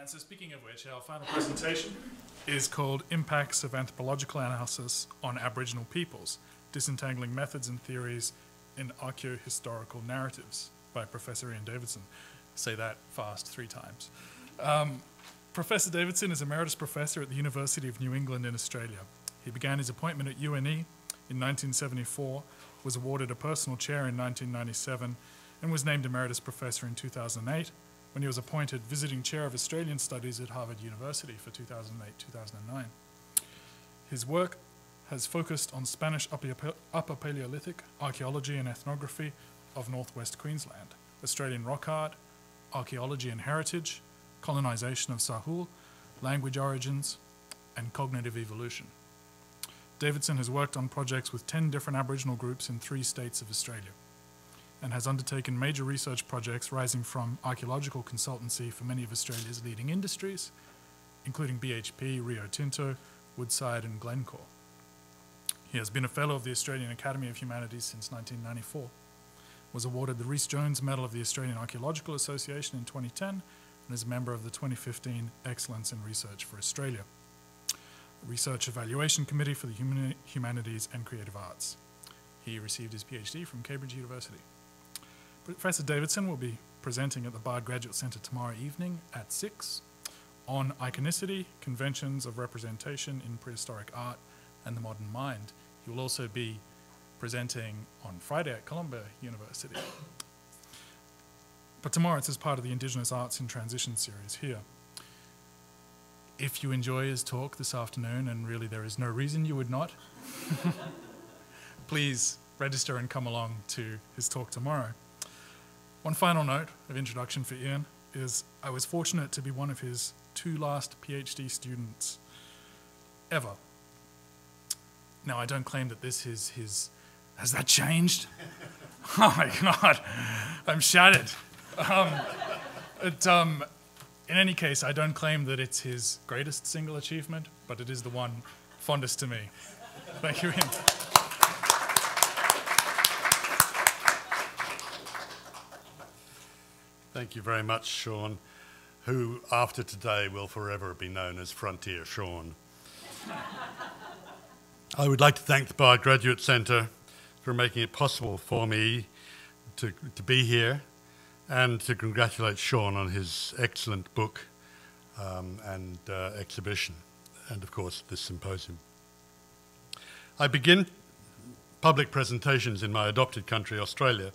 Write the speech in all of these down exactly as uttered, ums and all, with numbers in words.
And so speaking of which, our final presentation is called Impacts of Anthropological Analysis on Aboriginal Peoples, Disentangling Methods and Theories in Archaeohistorical Narratives by Professor Ian Davidson. Say that fast three times. Um, Professor Davidson is Emeritus Professor at the University of New England in Australia. He began his appointment at U N E in nineteen seventy-four, was awarded a personal chair in nineteen ninety-seven, and was named Emeritus Professor in two thousand eight, when he was appointed Visiting Chair of Australian Studies at Harvard University for two thousand eight to two thousand nine. His work has focused on Spanish Upper Paleolithic archaeology and ethnography of northwest Queensland, Australian rock art, archaeology and heritage, colonization of Sahul, language origins, and cognitive evolution. Davidson has worked on projects with ten different Aboriginal groups in three states of Australia, and has undertaken major research projects rising from archaeological consultancy for many of Australia's leading industries, including B H P, Rio Tinto, Woodside, and Glencore. He has been a Fellow of the Australian Academy of Humanities since nineteen ninety-four, was awarded the Rhys Jones Medal of the Australian Archaeological Association in twenty ten, and is a member of the twenty fifteen Excellence in Research for Australia, Research Evaluation Committee for the Humani- Humanities and Creative Arts. He received his PhD from Cambridge University. Professor Davidson will be presenting at the Bard Graduate Center tomorrow evening at six on Iconicity, Conventions of Representation in Prehistoric Art and the Modern Mind. He will also be presenting on Friday at Columbia University. But tomorrow it's as part of the Indigenous Arts in Transition series here. If you enjoy his talk this afternoon, and really there is no reason you would not, please register and come along to his talk tomorrow. One final note of introduction for Ian is I was fortunate to be one of his two last PhD students ever. Now, I don't claim that this is his... Has that changed? Oh, my God. I'm shattered. Um, it, um, in any case, I don't claim that it's his greatest single achievement, but it is the one fondest to me. Thank you, Ian. Thank you very much, Sean, who after today will forever be known as Frontier Sean. I would like to thank the Bard Graduate Center for making it possible for me to, to be here, and to congratulate Sean on his excellent book um, and uh, exhibition, and of course this symposium. I begin public presentations in my adopted country, Australia,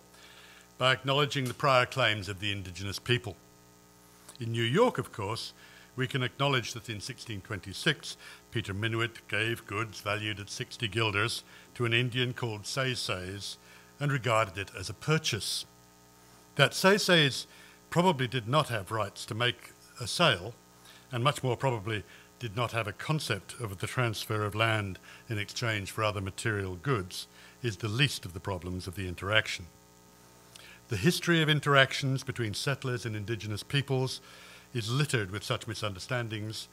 by acknowledging the prior claims of the indigenous people. In New York, of course, we can acknowledge that in sixteen twenty-six, Peter Minuit gave goods valued at sixty guilders to an Indian called Seisays and regarded it as a purchase. That Seisays probably did not have rights to make a sale, and much more probably did not have a concept of the transfer of land in exchange for other material goods, is the least of the problems of the interaction. The history of interactions between settlers and indigenous peoples is littered with such misunderstandings,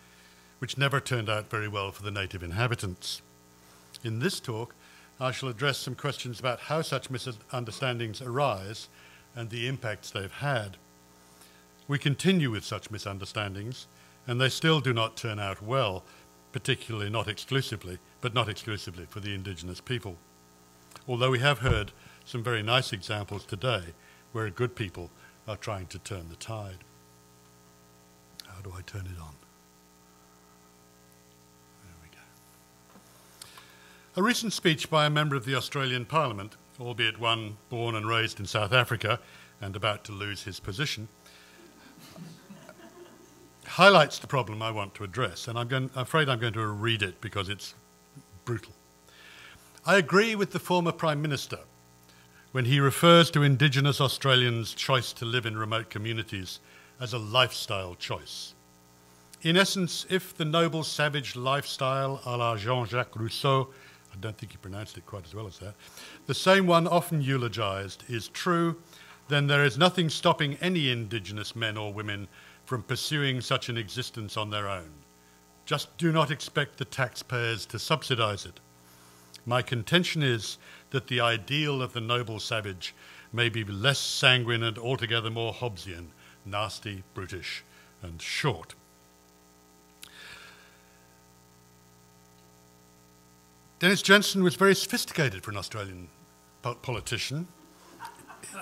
which never turned out very well for the native inhabitants. In this talk, I shall address some questions about how such misunderstandings arise and the impacts they've had. We continue with such misunderstandings, and they still do not turn out well, particularly not exclusively, but not exclusively for the indigenous people. Although we have heard some very nice examples today where good people are trying to turn the tide. How do I turn it on? There we go. A recent speech by a member of the Australian Parliament, albeit one born and raised in South Africa and about to lose his position, highlights the problem I want to address, and I'm going, I'm afraid I'm going to read it because it's brutal. I agree with the former Prime Minister when he refers to Indigenous Australians' choice to live in remote communities as a lifestyle choice. In essence, if the noble savage lifestyle à la Jean-Jacques Rousseau, I don't think he pronounced it quite as well as that, the same one often eulogized, is true, then there is nothing stopping any Indigenous men or women from pursuing such an existence on their own. Just do not expect the taxpayers to subsidize it. My contention is that the ideal of the noble savage may be less sanguine and altogether more Hobbesian, nasty, brutish, and short. Denis Jensen was very sophisticated for an Australian po politician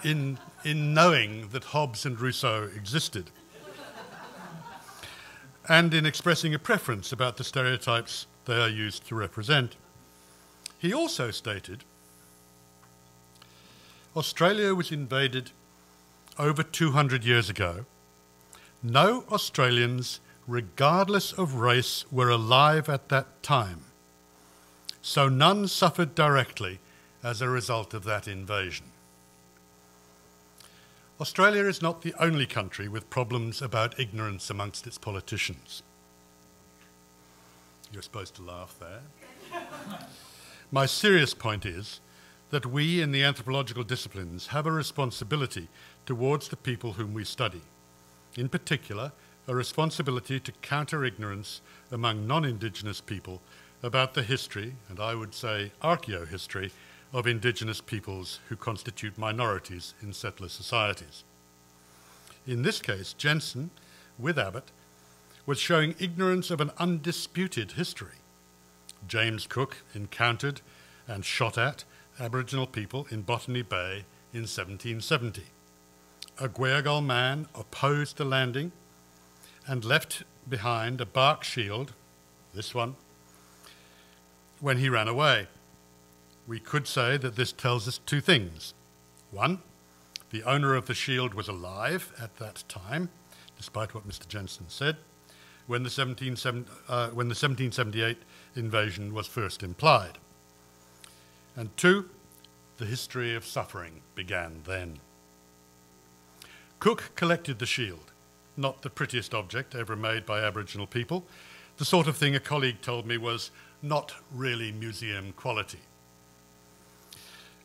in, in knowing that Hobbes and Rousseau existed and in expressing a preference about the stereotypes they are used to represent. He also stated, Australia was invaded over two hundred years ago. No Australians, regardless of race, were alive at that time. So none suffered directly as a result of that invasion. Australia is not the only country with problems about ignorance amongst its politicians. You're supposed to laugh there. My serious point is that we in the anthropological disciplines have a responsibility towards the people whom we study. In particular, a responsibility to counter ignorance among non-Indigenous people about the history, and I would say archaeohistory, of Indigenous peoples who constitute minorities in settler societies. In this case, Jensen, with Abbott, was showing ignorance of an undisputed history. James Cook encountered and shot at Aboriginal people in Botany Bay in seventeen seventy. A Gweargal man opposed the landing and left behind a bark shield, this one, when he ran away. We could say that this tells us two things. One, the owner of the shield was alive at that time, despite what Mister Jensen said, when the, seventeen, uh, when the seventeen seventy-eight invasion was first implied. And two, the history of suffering began then. Cook collected the shield, not the prettiest object ever made by Aboriginal people, the sort of thing a colleague told me was not really museum quality,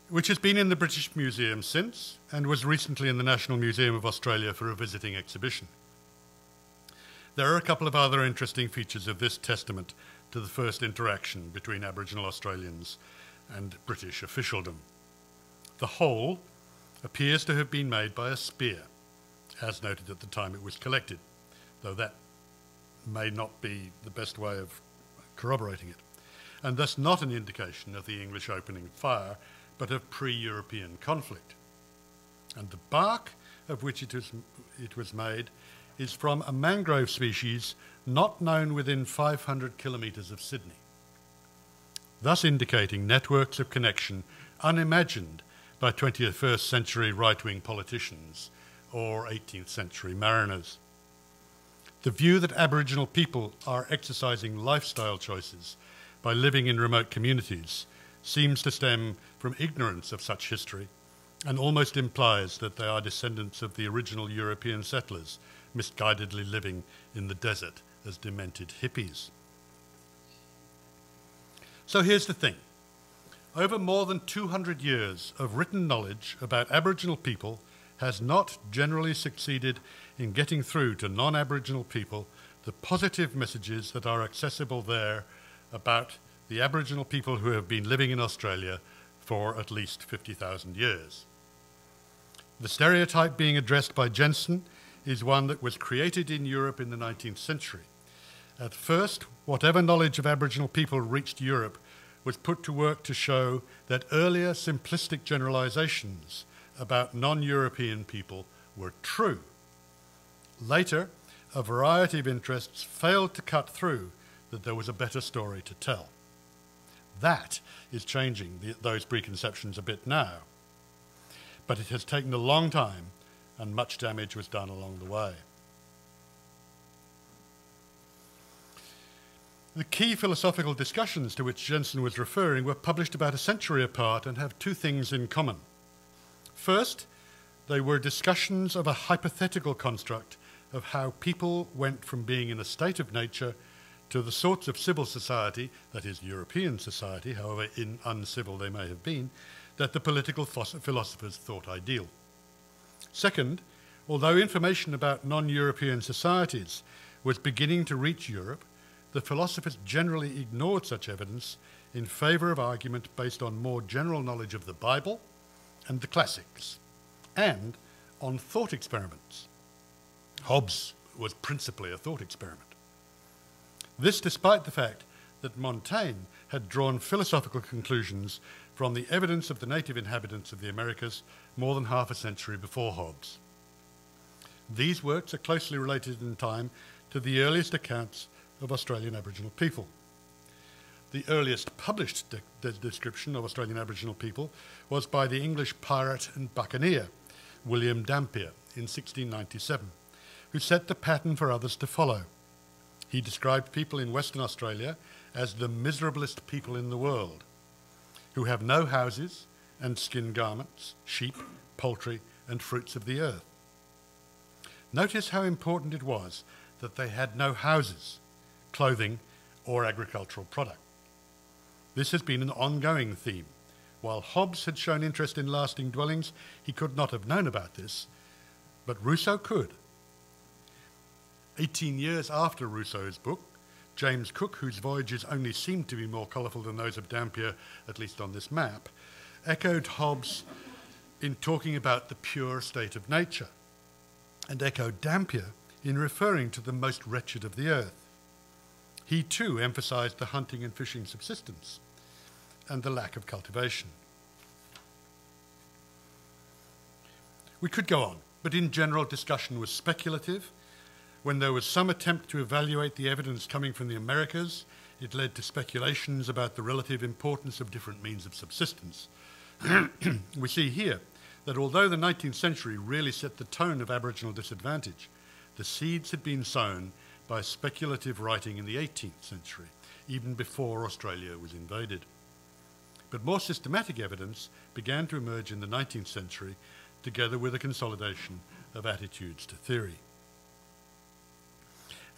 which has been in the British Museum since and was recently in the National Museum of Australia for a visiting exhibition. There are a couple of other interesting features of this testament to the first interaction between Aboriginal Australians and British officialdom. The whole appears to have been made by a spear, as noted at the time it was collected, though that may not be the best way of corroborating it, and thus not an indication of the English opening fire, but of pre-European conflict. And the bark of which it was, it was made is from a mangrove species not known within five hundred kilometres of Sydney, thus indicating networks of connection unimagined by twenty-first century right-wing politicians or eighteenth century mariners. The view that Aboriginal people are exercising lifestyle choices by living in remote communities seems to stem from ignorance of such history and almost implies that they are descendants of the original European settlers, misguidedly living in the desert as demented hippies. So here's the thing. Over more than two hundred years of written knowledge about Aboriginal people has not generally succeeded in getting through to non-Aboriginal people the positive messages that are accessible there about the Aboriginal people who have been living in Australia for at least fifty thousand years. The stereotype being addressed by Jensen is one that was created in Europe in the nineteenth century. At first, whatever knowledge of Aboriginal people reached Europe was put to work to show that earlier simplistic generalisations about non-European people were true. Later, a variety of interests failed to cut through that there was a better story to tell. That is changing the, those preconceptions a bit now. But it has taken a long time and much damage was done along the way. The key philosophical discussions to which Jensen was referring were published about a century apart and have two things in common. First, they were discussions of a hypothetical construct of how people went from being in a state of nature to the sorts of civil society, that is European society, however in uncivil they may have been, that the political philosophers thought ideal. Second, although information about non-European societies was beginning to reach Europe, the philosophers generally ignored such evidence in favour of argument based on more general knowledge of the Bible and the classics, and on thought experiments. Hobbes was principally a thought experiment. This despite the fact that Montaigne had drawn philosophical conclusions from the evidence of the native inhabitants of the Americas more than half a century before Hobbes. These works are closely related in time to the earliest accounts of Australian Aboriginal people. The earliest published de de description of Australian Aboriginal people was by the English pirate and buccaneer, William Dampier, in sixteen ninety-seven, who set the pattern for others to follow. He described people in Western Australia as the miserablest people in the world, who have no houses and skin garments, sheep, poultry, and fruits of the earth. Notice how important it was that they had no houses, clothing, or agricultural product. This has been an ongoing theme. While Hobbes had shown interest in lasting dwellings, he could not have known about this, but Rousseau could. Eighteen years after Rousseau's book, James Cook, whose voyages only seemed to be more colourful than those of Dampier, at least on this map, echoed Hobbes in talking about the pure state of nature, and echoed Dampier in referring to the most wretched of the earth. He too emphasised the hunting and fishing subsistence and the lack of cultivation. We could go on, but in general, discussion was speculative. When there was some attempt to evaluate the evidence coming from the Americas, it led to speculations about the relative importance of different means of subsistence. We see here that although the nineteenth century really set the tone of Aboriginal disadvantage, the seeds had been sown by speculative writing in the eighteenth century, even before Australia was invaded. But more systematic evidence began to emerge in the nineteenth century, together with a consolidation of attitudes to theory.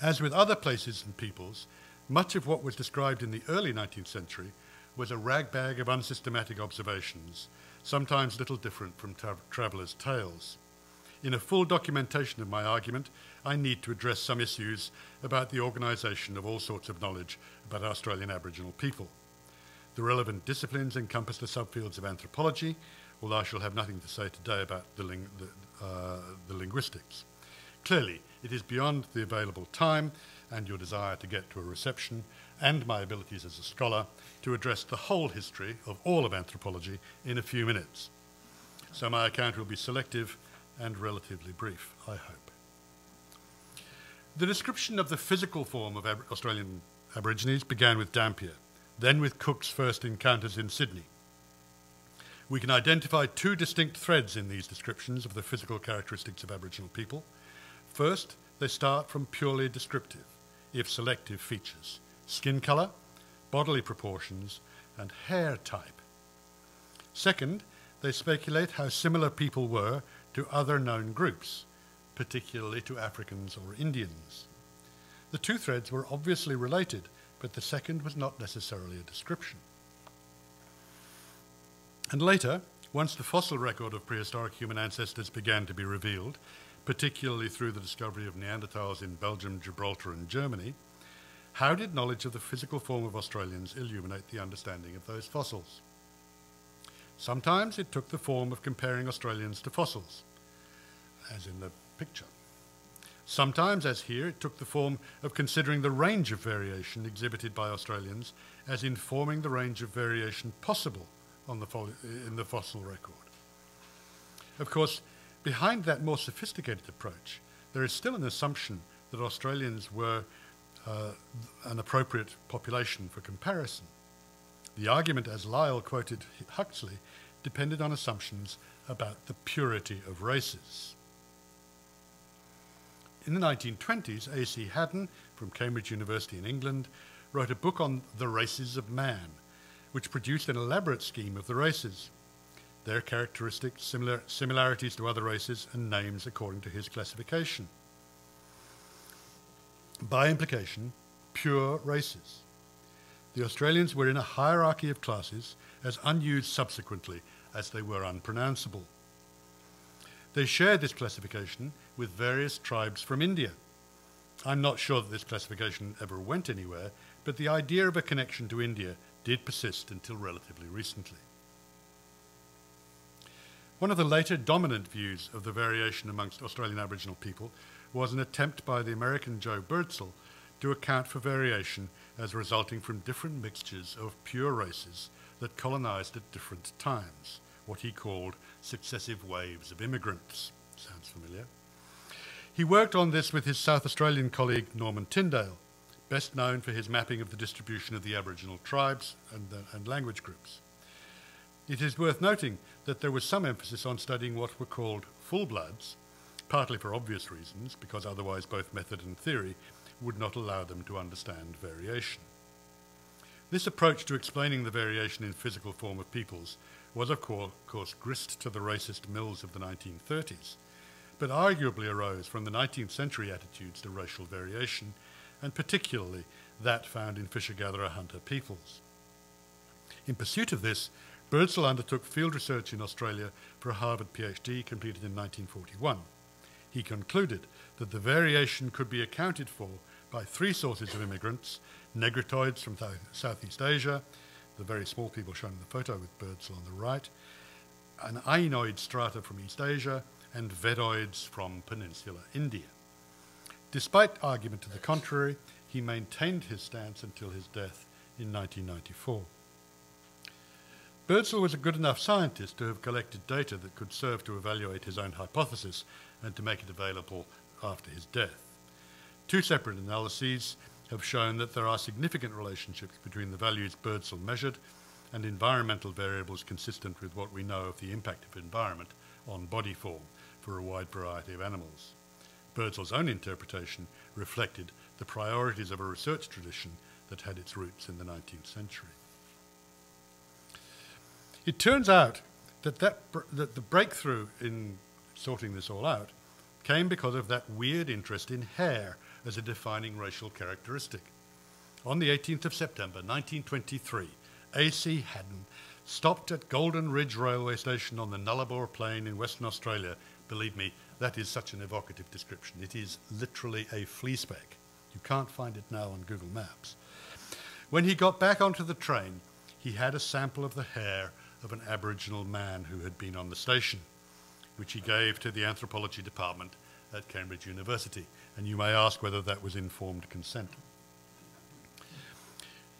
As with other places and peoples, much of what was described in the early nineteenth century was a ragbag of unsystematic observations, sometimes little different from tra travellers' tales. In a full documentation of my argument, I need to address some issues about the organisation of all sorts of knowledge about Australian Aboriginal people. The relevant disciplines encompass the subfields of anthropology, although I shall have nothing to say today about the, ling the, uh, the linguistics. Clearly, it is beyond the available time and your desire to get to a reception and my abilities as a scholar to address the whole history of all of anthropology in a few minutes. So my account will be selective and relatively brief, I hope. The description of the physical form of Ab- Australian Aborigines began with Dampier, then with Cook's first encounters in Sydney. We can identify two distinct threads in these descriptions of the physical characteristics of Aboriginal people. First, they start from purely descriptive, if selective, features: skin colour, bodily proportions, and hair type. Second, they speculate how similar people were to other known groups, particularly to Africans or Indians. The two threads were obviously related, but the second was not necessarily a description. And later, once the fossil record of prehistoric human ancestors began to be revealed, particularly through the discovery of Neanderthals in Belgium, Gibraltar, and Germany, how did knowledge of the physical form of Australians illuminate the understanding of those fossils? Sometimes it took the form of comparing Australians to fossils, as in the picture. Sometimes, as here, it took the form of considering the range of variation exhibited by Australians as informing the range of variation possible on the in the fossil record. Of course, behind that more sophisticated approach, there is still an assumption that Australians were uh, an appropriate population for comparison. The argument, as Lyell quoted Huxley, depended on assumptions about the purity of races. In the nineteen twenties, A C Haddon, from Cambridge University in England, wrote a book on the races of man, which produced an elaborate scheme of the races, their characteristics, similar, similarities to other races, and names according to his classification. By implication, pure races. The Australians were in a hierarchy of classes as unused subsequently as they were unpronounceable. They shared this classification with various tribes from India. I'm not sure that this classification ever went anywhere, but the idea of a connection to India did persist until relatively recently. One of the later dominant views of the variation amongst Australian Aboriginal people was an attempt by the American Joe Birdsell to account for variation as resulting from different mixtures of pure races that colonized at different times, what he called successive waves of immigrants. Sounds familiar? He worked on this with his South Australian colleague Norman Tyndale, best known for his mapping of the distribution of the Aboriginal tribes and, the, and language groups. It is worth noting that there was some emphasis on studying what were called full-bloods, partly for obvious reasons, because otherwise both method and theory would not allow them to understand variation. This approach to explaining the variation in physical form of peoples was of course grist to the racist mills of the nineteen thirties, but arguably arose from the nineteenth century attitudes to racial variation, and particularly that found in fisher-gatherer-hunter peoples. In pursuit of this, Birdsall undertook field research in Australia for a Harvard PhD completed in nineteen forty-one. He concluded that the variation could be accounted for by three sources of immigrants: negritoids from Southeast Asia, the very small people shown in the photo with Birdsall on the right, an Ainoid strata from East Asia, and Vedoids from peninsular India. Despite argument to the contrary, he maintained his stance until his death in nineteen ninety-four. Birdsall was a good enough scientist to have collected data that could serve to evaluate his own hypothesis and to make it available after his death. Two separate analyses have shown that there are significant relationships between the values Birdsall measured and environmental variables consistent with what we know of the impact of environment on body form for a wide variety of animals. Birdsall's own interpretation reflected the priorities of a research tradition that had its roots in the nineteenth century. It turns out that, that, that the breakthrough in sorting this all out came because of that weird interest in hair as a defining racial characteristic. On the eighteenth of September nineteen twenty-three, A C Haddon stopped at Golden Ridge Railway Station on the Nullarbor Plain in Western Australia. Believe me, that is such an evocative description. It is literally a flea speck. You can't find it now on Google Maps. When he got back onto the train, he had a sample of the hair of an Aboriginal man who had been on the station, which he gave to the anthropology department at Cambridge University. And you may ask whether that was informed consent.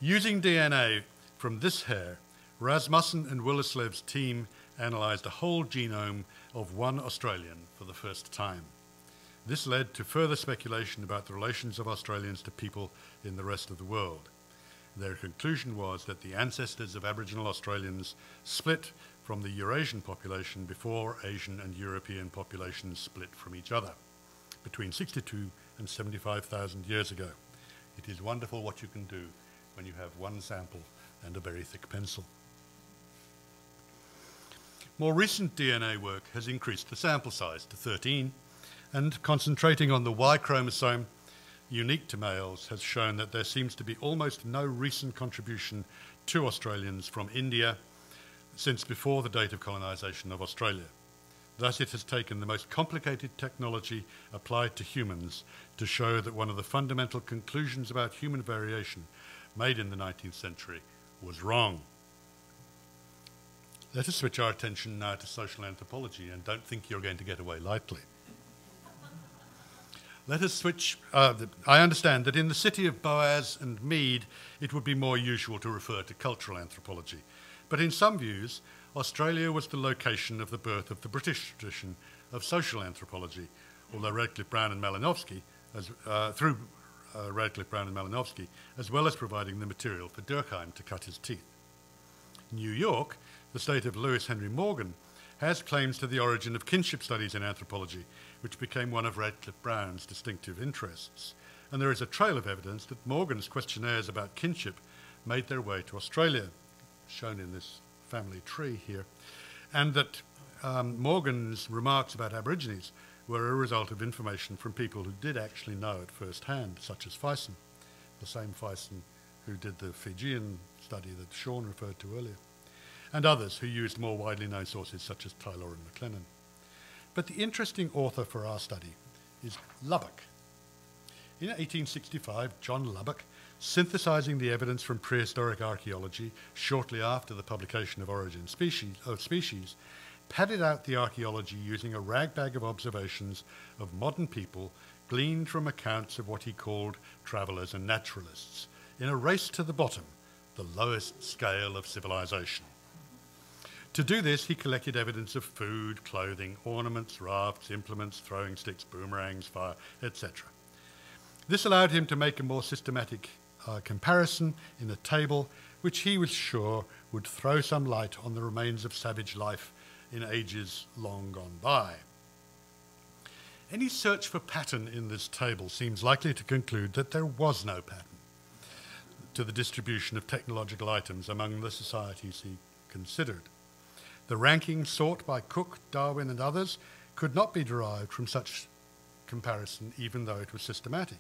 Using D N A from this hair, Rasmussen and Willislev's team analysed a whole genome of one Australian for the first time. This led to further speculation about the relations of Australians to people in the rest of the world. Their conclusion was that the ancestors of Aboriginal Australians split from the Eurasian population before Asian and European populations split from each other, between sixty-two and seventy-five thousand years ago. It is wonderful what you can do when you have one sample and a very thick pencil. More recent D N A work has increased the sample size to thirteen, and concentrating on the Y chromosome, unique to males, has shown that there seems to be almost no recent contribution to Australians from India since before the date of colonisation of Australia. Thus, it has taken the most complicated technology applied to humans to show that one of the fundamental conclusions about human variation made in the nineteenth century was wrong. Let us switch our attention now to social anthropology, and don't think you're going to get away lightly. Let us switch. Uh, I understand that in the city of Boas and Mead, it would be more usual to refer to cultural anthropology. But in some views, Australia was the location of the birth of the British tradition of social anthropology, although Radcliffe Brown and Malinowski, as, uh, through uh, Radcliffe Brown and Malinowski, as well as providing the material for Durkheim to cut his teeth. New York, the state of Lewis Henry Morgan, has claims to the origin of kinship studies in anthropology, which became one of Radcliffe Brown's distinctive interests. And there is a trail of evidence that Morgan's questionnaires about kinship made their way to Australia, shown in this family tree here, and that um, Morgan's remarks about Aborigines were a result of information from people who did actually know it firsthand, such as Fison, the same Fison who did the Fijian study that Sean referred to earlier, and others who used more widely known sources such as Tylor and McLennan. But the interesting author for our study is Lubbock. In eighteen sixty-five, John Lubbock, synthesizing the evidence from prehistoric archaeology shortly after the publication of Origin Species, of Species, padded out the archaeology using a ragbag of observations of modern people gleaned from accounts of what he called travellers and naturalists, in a race to the bottom, the lowest scale of civilization. To do this, he collected evidence of food, clothing, ornaments, rafts, implements, throwing sticks, boomerangs, fire, et cetera. This allowed him to make a more systematic uh, comparison in a table, which he was sure would throw some light on the remains of savage life in ages long gone by. Any search for pattern in this table seems likely to conclude that there was no pattern to the distribution of technological items among the societies he considered. The ranking sought by Cook, Darwin and others could not be derived from such comparison, even though it was systematic.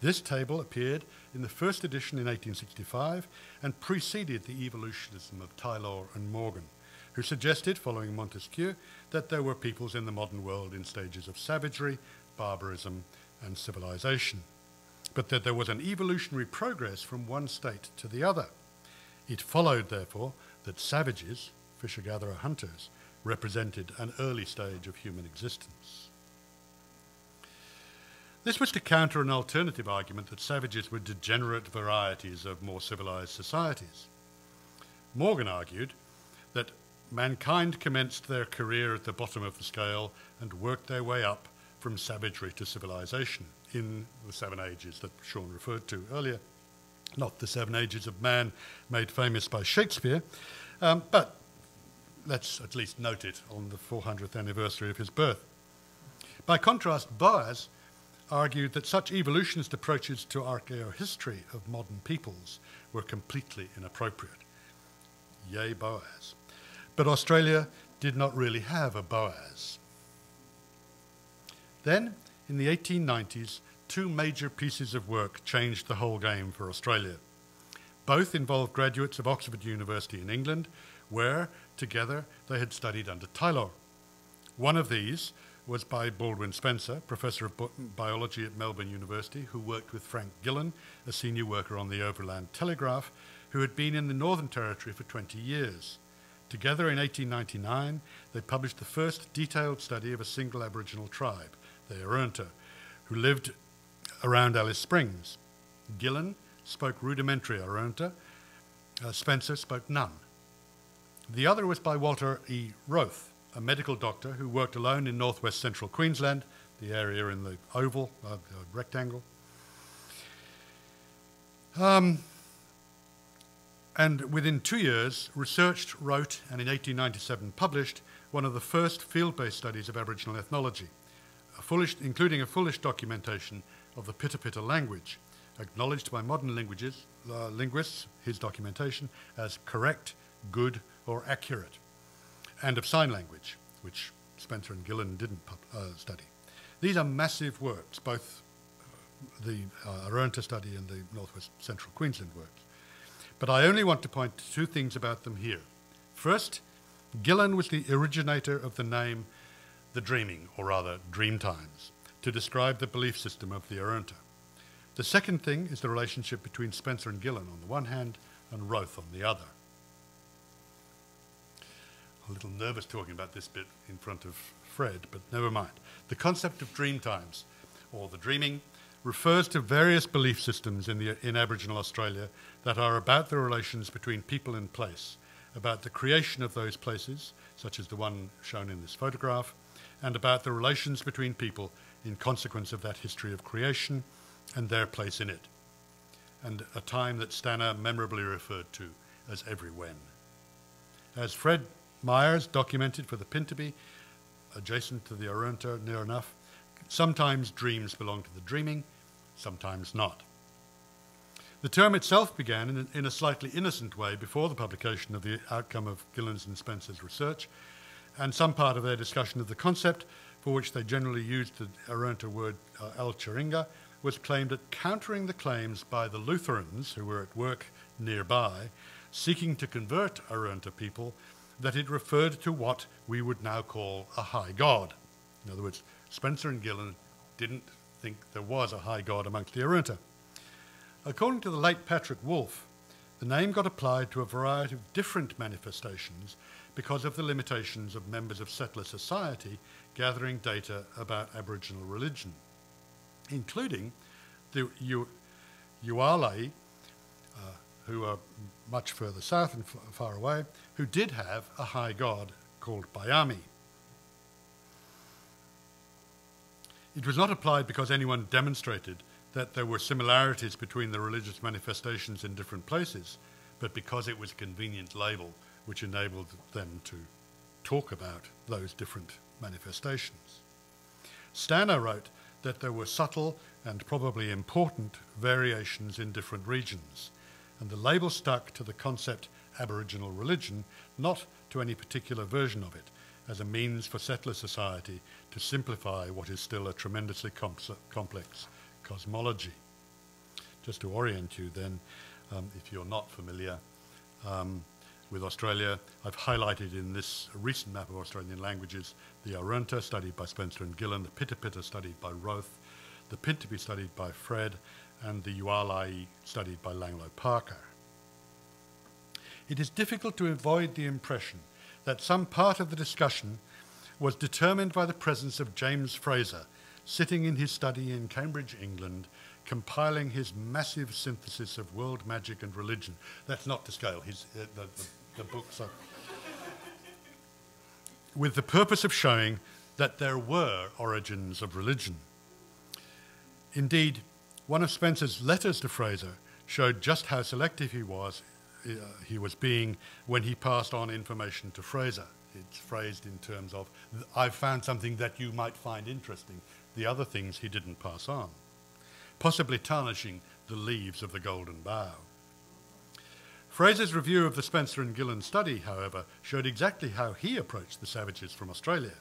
This table appeared in the first edition in eighteen sixty-five and preceded the evolutionism of Tylor and Morgan, who suggested, following Montesquieu, that there were peoples in the modern world in stages of savagery, barbarism and civilization, but that there was an evolutionary progress from one state to the other. It followed, therefore, that savages, fisher-gatherer hunters, represented an early stage of human existence. This was to counter an alternative argument that savages were degenerate varieties of more civilized societies. Morgan argued that mankind commenced their career at the bottom of the scale and worked their way up from savagery to civilization in the seven ages that Sean referred to earlier, not the seven ages of man made famous by Shakespeare, um, but let's at least note it on the four hundredth anniversary of his birth. By contrast, Boas argued that such evolutionist approaches to archaeohistory of modern peoples were completely inappropriate. Yay, Boas. But Australia did not really have a Boas. Then, in the eighteen nineties, two major pieces of work changed the whole game for Australia. Both involved graduates of Oxford University in England, where together they had studied under Tylor. One of these was by Baldwin Spencer, Professor of Biology at Melbourne University, who worked with Frank Gillen, a senior worker on the Overland Telegraph, who had been in the Northern Territory for twenty years. Together in eighteen ninety-nine, they published the first detailed study of a single Aboriginal tribe, the Arunta, who lived around Alice Springs. Gillen spoke rudimentary Arunta, uh, Spencer spoke none. The other was by Walter E. Roth, a medical doctor who worked alone in northwest central Queensland, the area in the oval, uh, the rectangle. Um, and within two years, researched, wrote, and in eighteen ninety-seven published one of the first field-based studies of Aboriginal ethnology, a foolish, including a foolish documentation of the Pitta Pitta language, acknowledged by modern linguists, uh, linguists, his documentation, as correct, good, or accurate, and of sign language, which Spencer and Gillen didn't uh, study. These are massive works, both the uh, Arunta study and the Northwest Central Queensland works. But I only want to point to two things about them here. First, Gillen was the originator of the name The Dreaming, or rather Dreamtimes, to describe the belief system of the Arunta. The second thing is the relationship between Spencer and Gillen on the one hand and Roth on the other. A little nervous talking about this bit in front of Fred, but never mind. The concept of dream times, or the dreaming, refers to various belief systems in, the, in Aboriginal Australia that are about the relations between people and place, about the creation of those places, such as the one shown in this photograph, and about the relations between people in consequence of that history of creation and their place in it, and a time that Stanner memorably referred to as every when. As Fred Myers documented for the Pintabi, adjacent to the Arunta, near enough, sometimes dreams belong to the dreaming, sometimes not. The term itself began in, in a slightly innocent way before the publication of the outcome of Gillen's and Spencer's research, and some part of their discussion of the concept, for which they generally used the Arunta word uh, al-Chiringa, was claimed at countering the claims by the Lutherans, who were at work nearby, seeking to convert Arunta people, that it referred to what we would now call a high god. In other words, Spencer and Gillen didn't think there was a high god amongst the Arunta. According to the late Patrick Wolfe, the name got applied to a variety of different manifestations because of the limitations of members of settler society gathering data about Aboriginal religion. including the U Ualai, uh, who are much further south and f far away, who did have a high god called Bayami. It was not applied because anyone demonstrated that there were similarities between the religious manifestations in different places, but because it was a convenient label which enabled them to talk about those different manifestations. Stanner wrote that there were subtle and probably important variations in different regions, and the label stuck to the concept Aboriginal religion, not to any particular version of it, as a means for settler society to simplify what is still a tremendously complex cosmology. Just to orient you then, um, if you're not familiar um, with Australia, I've highlighted in this recent map of Australian languages the Arunta, studied by Spencer and Gillen, the Pitta Pitta, studied by Roth, the Pitta Pitta, studied by Fred, and the Ualai, studied by Langloh Parker. It is difficult to avoid the impression that some part of the discussion was determined by the presence of James Frazer, sitting in his study in Cambridge, England, compiling his massive synthesis of world magic and religion. That's not to scale, his, uh, the, the, the books are... with the purpose of showing that there were origins of religion. Indeed, one of Spencer's letters to Frazer showed just how selective he was, uh, he was being when he passed on information to Frazer. It's phrased in terms of, I've found something that you might find interesting. The other things he didn't pass on, possibly tarnishing the leaves of the golden bough. Frazer's review of the Spencer and Gillen study, however, showed exactly how he approached the savages from Australia,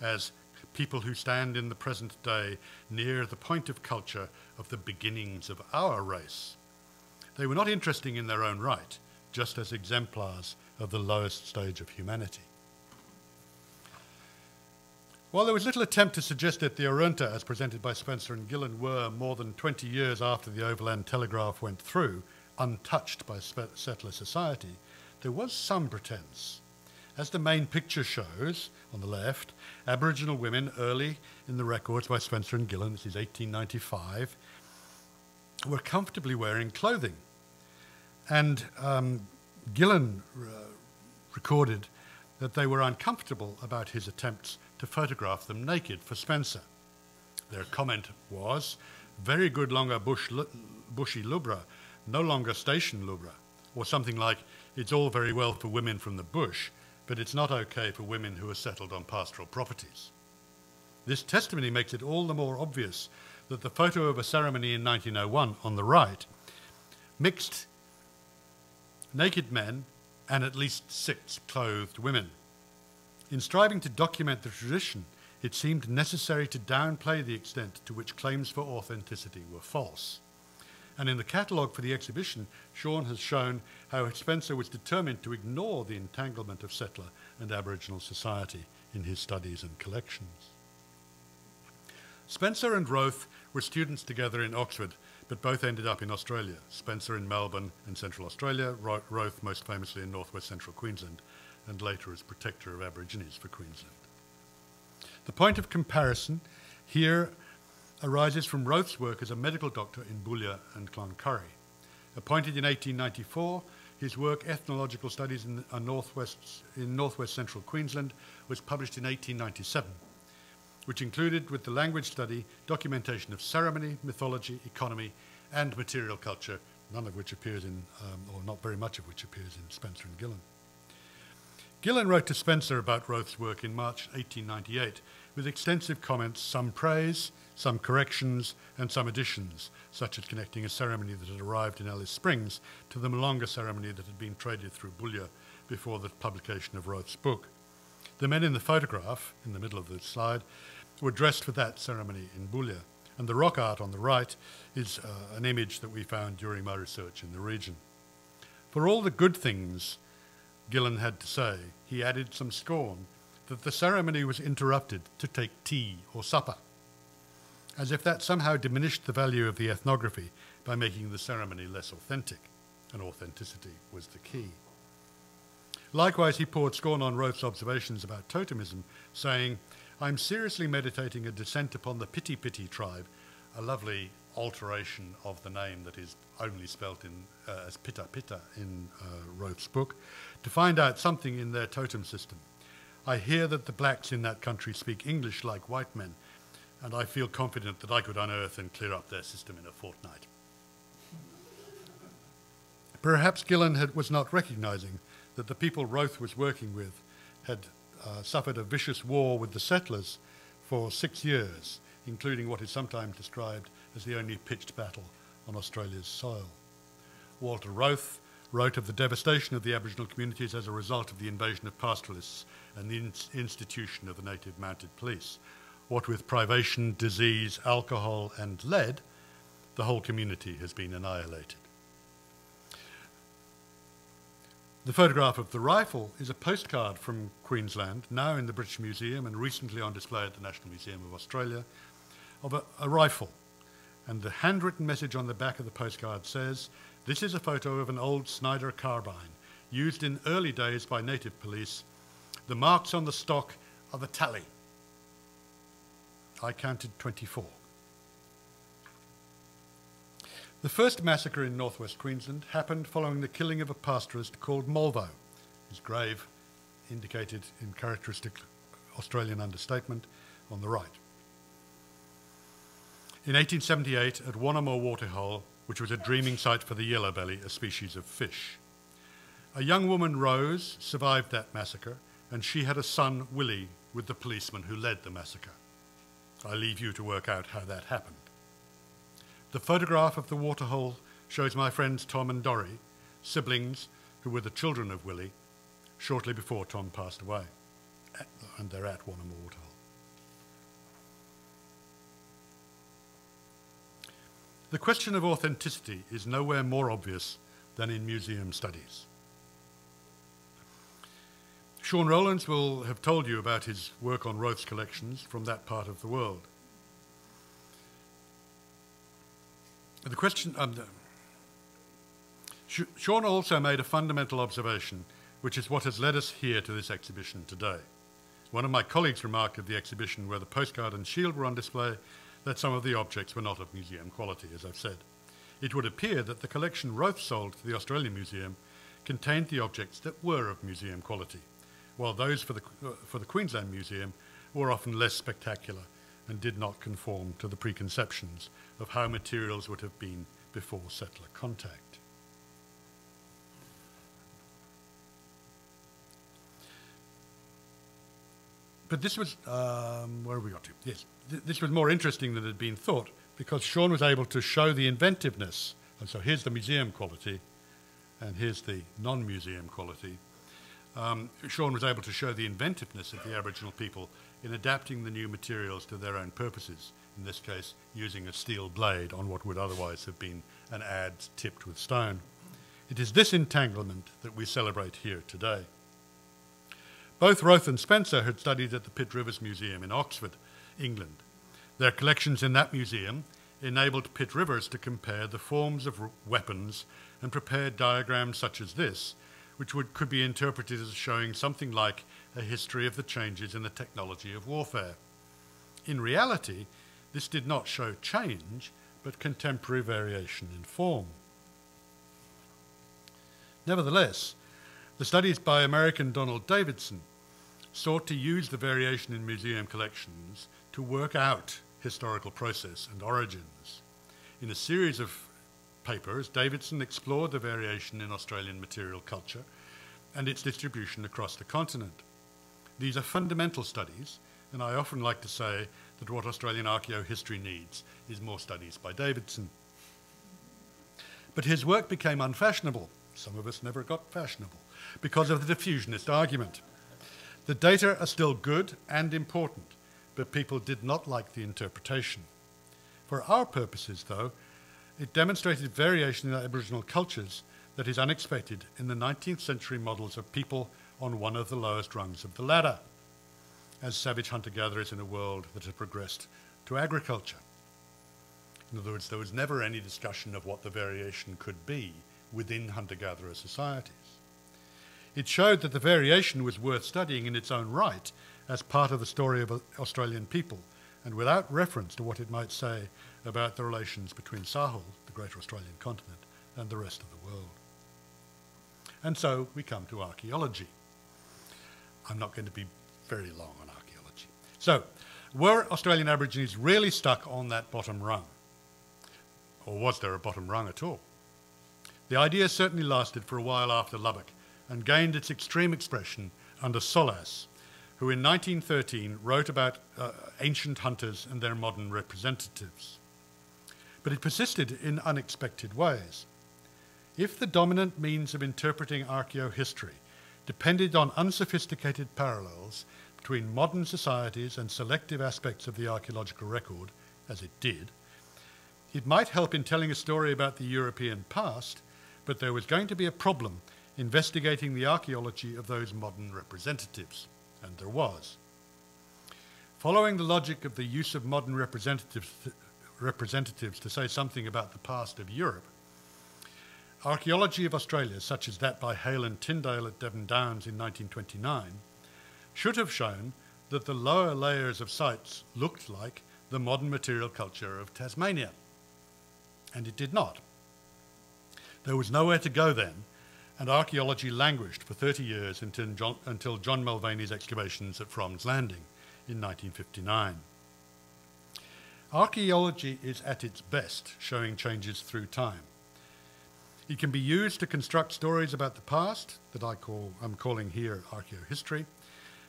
as people who stand in the present day near the point of culture of the beginnings of our race. They were not interesting in their own right, just as exemplars of the lowest stage of humanity. While there was little attempt to suggest that the Arunta, as presented by Spencer and Gillen, were more than twenty years after the Overland Telegraph went through, untouched by settler society, there was some pretense. As the main picture shows, on the left, Aboriginal women early in the records by Spencer and Gillen, this is eighteen ninety-five, were comfortably wearing clothing. And um, Gillen uh, recorded that they were uncomfortable about his attempts to photograph them naked for Spencer. Their comment was, very good longer bush lu bushy lubra, no longer station lubra, or something like, it's all very well for women from the bush, but it's not okay for women who are settled on pastoral properties. This testimony makes it all the more obvious that the photo of a ceremony in nineteen oh one on the right mixed naked men and at least six clothed women. In striving to document the tradition, it seemed necessary to downplay the extent to which claims for authenticity were false. And in the catalogue for the exhibition, Sean has shown how Spencer was determined to ignore the entanglement of settler and Aboriginal society in his studies and collections. Spencer and Roth were students together in Oxford, but both ended up in Australia, Spencer in Melbourne and Central Australia, Roth most famously in northwest central Queensland, and later as Protector of Aborigines for Queensland. The point of comparison here arises from Roth's work as a medical doctor in Boolia and Cloncurry. Appointed in eighteen ninety-four, his work, Ethnological Studies in, uh, northwest, in northwest central Queensland, was published in eighteen ninety-seven, which included, with the language study, documentation of ceremony, mythology, economy, and material culture, none of which appears in, um, or not very much of which appears in Spencer and Gillen. Gillen wrote to Spencer about Roth's work in March eighteen ninety-eight, with extensive comments, some praise, some corrections, and some additions, such as connecting a ceremony that had arrived in Alice Springs to the Malonga ceremony that had been traded through Boolia before the publication of Roth's book. The men in the photograph, in the middle of the slide, were dressed for that ceremony in Boolia, and the rock art on the right is uh, an image that we found during my research in the region. For all the good things Gillen had to say, he added some scorn that the ceremony was interrupted to take tea or supper, as if that somehow diminished the value of the ethnography by making the ceremony less authentic, and authenticity was the key. Likewise, he poured scorn on Roth's observations about totemism, saying, I'm seriously meditating a descent upon the Pitta Pitta tribe, a lovely alteration of the name that is only spelt in, uh, as Pitta Pitta in uh, Roth's book, to find out something in their totem system. I hear that the blacks in that country speak English like white men, and I feel confident that I could unearth and clear up their system in a fortnight. Perhaps Gillen had, was not recognizing that the people Roth was working with had uh, suffered a vicious war with the settlers for six years, including what is sometimes described as the only pitched battle on Australia's soil. Walter Roth wrote of the devastation of the Aboriginal communities as a result of the invasion of pastoralists and the in institution of the native mounted police. What with privation, disease, alcohol and lead, the whole community has been annihilated. The photograph of the rifle is a postcard from Queensland, now in the British Museum and recently on display at the National Museum of Australia, of a, a rifle. And the handwritten message on the back of the postcard says, "This is a photo of an old Snider carbine, used in early days by native police. The marks on the stock are the tally." I counted twenty-four. The first massacre in northwest Queensland happened following the killing of a pastoralist called Molvo, his grave indicated in characteristic Australian understatement on the right. In eighteen seventy-eight, at Warrnambool Waterhole, which was a dreaming site for the yellowbelly, a species of fish. A young woman, Rose, survived that massacre, and she had a son, Willie, with the policeman who led the massacre. I leave you to work out how that happened. The photograph of the waterhole shows my friends Tom and Dorrie, siblings who were the children of Willie, shortly before Tom passed away, at, and they're at Warrnambool Waterhole. The question of authenticity is nowhere more obvious than in museum studies. Sean Rowlands will have told you about his work on Roth's collections from that part of the world. The question, um, Sean also made a fundamental observation, which is what has led us here to this exhibition today. One of my colleagues remarked at the exhibition where the postcard and shield were on display that some of the objects were not of museum quality, as I've said. It would appear that the collection Roth sold to the Australian Museum contained the objects that were of museum quality, while those for the, uh, for the Queensland Museum were often less spectacular and did not conform to the preconceptions of how materials would have been before settler contact. But this was, um, where have we got to? Yes, th this was more interesting than had been thought, because Sean was able to show the inventiveness, and so here's the museum quality, and here's the non-museum quality. Um, Sean was able to show the inventiveness of the Aboriginal people in adapting the new materials to their own purposes, in this case using a steel blade on what would otherwise have been an ad tipped with stone. It is this entanglement that we celebrate here today. Both Roth and Spencer had studied at the Pitt Rivers Museum in Oxford, England. Their collections in that museum enabled Pitt Rivers to compare the forms of weapons and prepare diagrams such as this, which would, could be interpreted as showing something like a history of the changes in the technology of warfare. In reality, this did not show change, but contemporary variation in form. Nevertheless, the studies by American Donald Davidson sought to use the variation in museum collections to work out historical process and origins. In a series of papers, Davidson explored the variation in Australian material culture and its distribution across the continent. These are fundamental studies, and I often like to say that what Australian archaeohistory needs is more studies by Davidson. But his work became unfashionable. Some of us never got fashionable, because of the diffusionist argument. The data are still good and important, but people did not like the interpretation. For our purposes, though, it demonstrated variation in Aboriginal cultures that is unexpected in the nineteenth century models of people on one of the lowest rungs of the ladder, as savage hunter-gatherers in a world that had progressed to agriculture. In other words, there was never any discussion of what the variation could be within hunter-gatherer societies. It showed that the variation was worth studying in its own right as part of the story of Australian people and without reference to what it might say about the relations between Sahul, the greater Australian continent, and the rest of the world. And so we come to archaeology. I'm not going to be very long on archaeology. So, were Australian Aborigines really stuck on that bottom rung? Or was there a bottom rung at all? The idea certainly lasted for a while after Lubbock and gained its extreme expression under Solace, who in nineteen thirteen wrote about uh, ancient hunters and their modern representatives. But it persisted in unexpected ways. If the dominant means of interpreting archaeohistory depended on unsophisticated parallels between modern societies and selective aspects of the archaeological record, as it did, it might help in telling a story about the European past, but there was going to be a problem investigating the archaeology of those modern representatives, and there was. Following the logic of the use of modern representatives, representatives to say something about the past of Europe, archaeology of Australia, such as that by Hale and Tyndale at Devon Downs in nineteen twenty-nine, should have shown that the lower layers of sites looked like the modern material culture of Tasmania. And it did not. There was nowhere to go then, and archaeology languished for thirty years until John, until John Mulvaney's excavations at From's Landing in nineteen fifty-nine. Archaeology is at its best showing changes through time. It can be used to construct stories about the past, that I call, I'm calling here archaeohistory,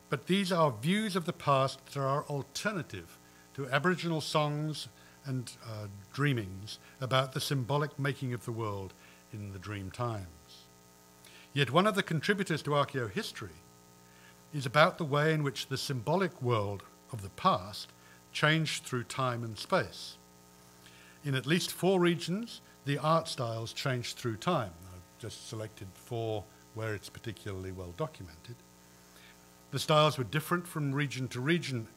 but these are views of the past that are alternative to Aboriginal songs and uh, dreamings about the symbolic making of the world in the dream times. Yet one of the contributors to archaeohistory is about the way in which the symbolic world of the past changed through time and space. In at least four regions, the art styles changed through time. I've just selected four where it's particularly well documented. The styles were different from region to region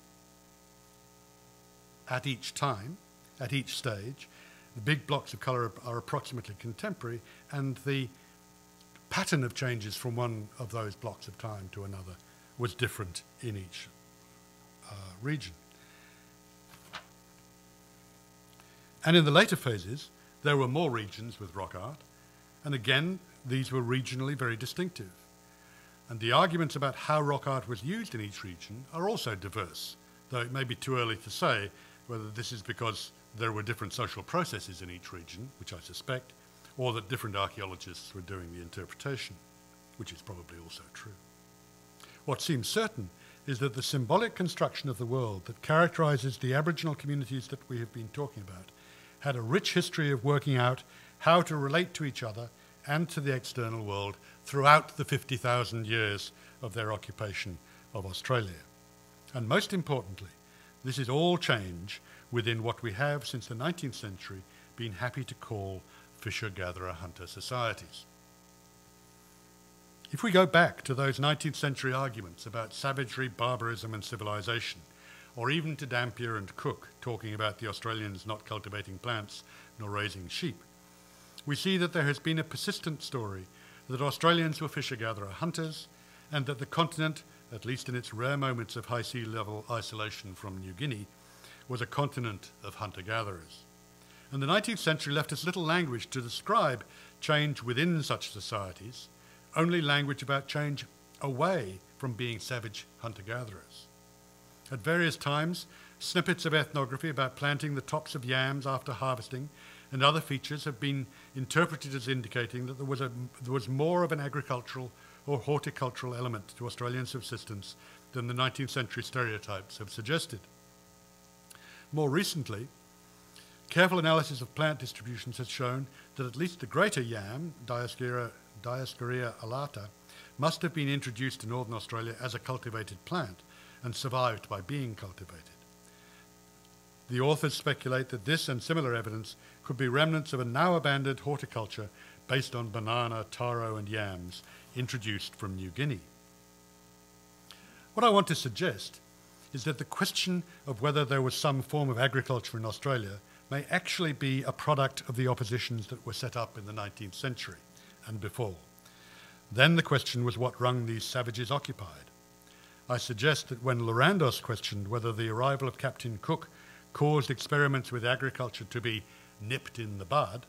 at each time, at each stage. The big blocks of colour are approximately contemporary, and the pattern of changes from one of those blocks of time to another was different in each uh, region. And in the later phases, there were more regions with rock art, and again, these were regionally very distinctive. And the arguments about how rock art was used in each region are also diverse, though it may be too early to say whether this is because there were different social processes in each region, which I suspect, or that different archaeologists were doing the interpretation, which is probably also true. What seems certain is that the symbolic construction of the world that characterises the Aboriginal communities that we have been talking about had a rich history of working out how to relate to each other and to the external world throughout the fifty thousand years of their occupation of Australia. And most importantly, this is all change within what we have since the nineteenth century been happy to call fisher-gatherer-hunter societies. If we go back to those nineteenth century arguments about savagery, barbarism and civilization, or even to Dampier and Cook talking about the Australians not cultivating plants nor raising sheep, we see that there has been a persistent story that Australians were fisher-gatherer hunters and that the continent, at least in its rare moments of high sea level isolation from New Guinea, was a continent of hunter-gatherers. And the nineteenth century left us little language to describe change within such societies, only language about change away from being savage hunter-gatherers. At various times, snippets of ethnography about planting the tops of yams after harvesting and other features have been interpreted as indicating that there was, a, there was more of an agricultural or horticultural element to Australian subsistence than the nineteenth century stereotypes have suggested. More recently, careful analysis of plant distributions has shown that at least the greater yam, Dioscorea, Dioscorea alata, must have been introduced to northern Australia as a cultivated plant and survived by being cultivated. The authors speculate that this and similar evidence could be remnants of a now-abandoned horticulture based on banana, taro and yams introduced from New Guinea. What I want to suggest is that the question of whether there was some form of agriculture in Australia may actually be a product of the oppositions that were set up in the nineteenth century and before. Then the question was what rung these savages occupied. I suggest that when Lorandos questioned whether the arrival of Captain Cook caused experiments with agriculture to be nipped in the bud,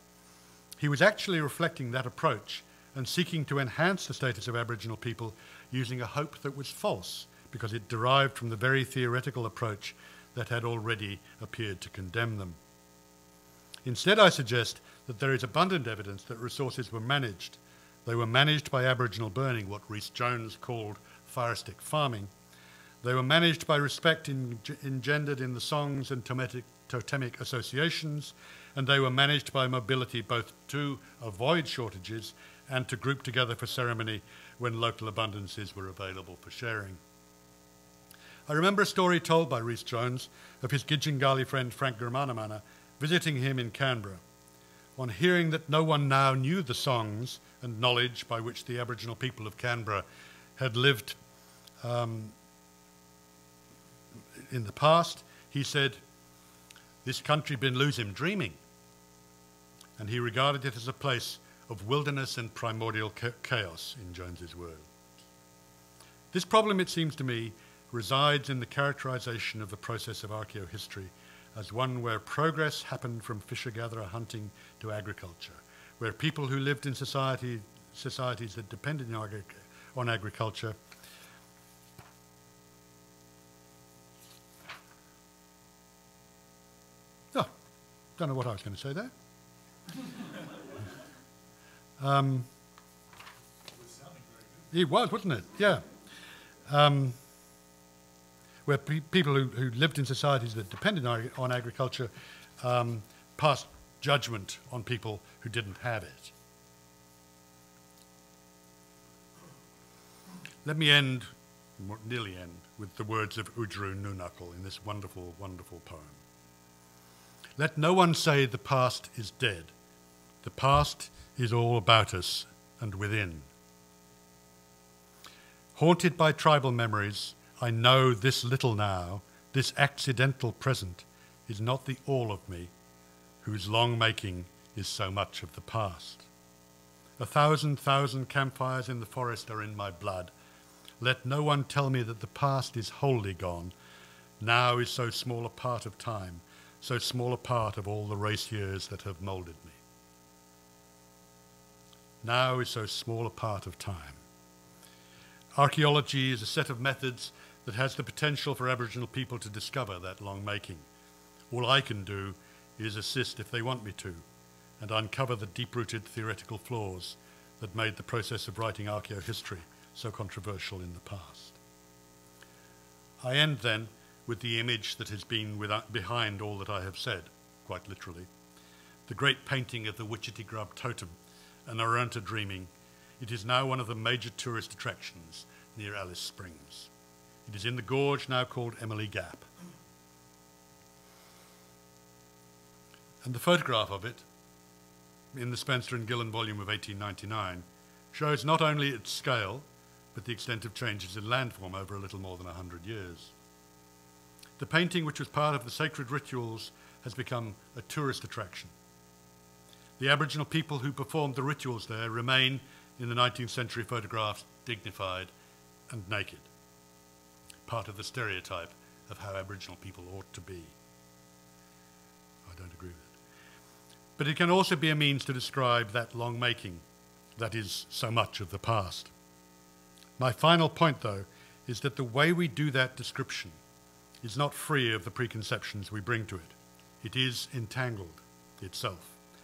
he was actually reflecting that approach and seeking to enhance the status of Aboriginal people using a hope that was false because it derived from the very theoretical approach that had already appeared to condemn them. Instead, I suggest that there is abundant evidence that resources were managed. They were managed by Aboriginal burning, what Rhys Jones called fire stick farming. They were managed by respect in, engendered in the songs and totemic, totemic associations, and they were managed by mobility both to avoid shortages and to group together for ceremony when local abundances were available for sharing. I remember a story told by Rhys Jones of his Gidjingali friend Frank Gurmanamana visiting him in Canberra. On hearing that no one now knew the songs and knowledge by which the Aboriginal people of Canberra had lived um, in the past, he said, "This country been losing dreaming." And he regarded it as a place of wilderness and primordial chaos, in Jones's words. This problem, it seems to me, resides in the characterization of the process of archaeohistory as one where progress happened from fisher-gatherer hunting to agriculture, where people who lived in society, societies that depended on agriculture on agriculture oh, don't know what I was going to say there. um, it was, wasn't it? Yeah. Um, where pe people who, who lived in societies that depended on, on agriculture um, passed judgment on people who didn't have it. Let me end, nearly end, with the words of Udru Nunakal in this wonderful, wonderful poem. Let no one say the past is dead. The past is all about us and within. Haunted by tribal memories, I know this little now, this accidental present, is not the all of me, whose long making is so much of the past. A thousand, thousand campfires in the forest are in my blood. Let no one tell me that the past is wholly gone. Now is so small a part of time, so small a part of all the race years that have moulded me. Now is so small a part of time. Archaeology is a set of methods that has the potential for Aboriginal people to discover that long making. All I can do is assist if they want me to, and uncover the deep-rooted theoretical flaws that made the process of writing archaeohistory so controversial in the past. I end then with the image that has been without, behind all that I have said, quite literally. The great painting of the Wichiti Grub totem, an Arunta dreaming. It is now one of the major tourist attractions near Alice Springs. It is in the gorge now called Emily Gap. And the photograph of it, in the Spencer and Gillen volume of eighteen ninety-nine, shows not only its scale, but the extent of changes in landform over a little more than one hundred years. The painting, which was part of the sacred rituals, has become a tourist attraction. The Aboriginal people who performed the rituals there remain, in the nineteenth century photographs, dignified and naked, part of the stereotype of how Aboriginal people ought to be. I don't agree with that. But it can also be a means to describe that long making that is so much of the past. My final point, though, is that the way we do that description is not free of the preconceptions we bring to it. It is entangled itself.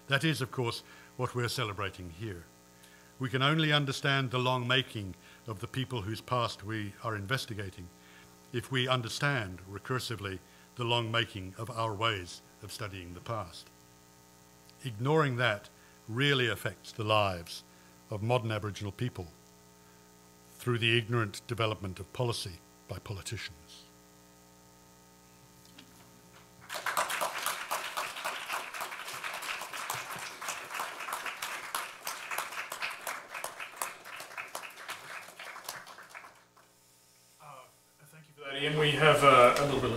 That is, of course, what we're celebrating here. We can only understand the long making of the people whose past we are investigating if we understand, recursively, the long making of our ways of studying the past. Ignoring that really affects the lives of modern Aboriginal people through the ignorant development of policy by politicians.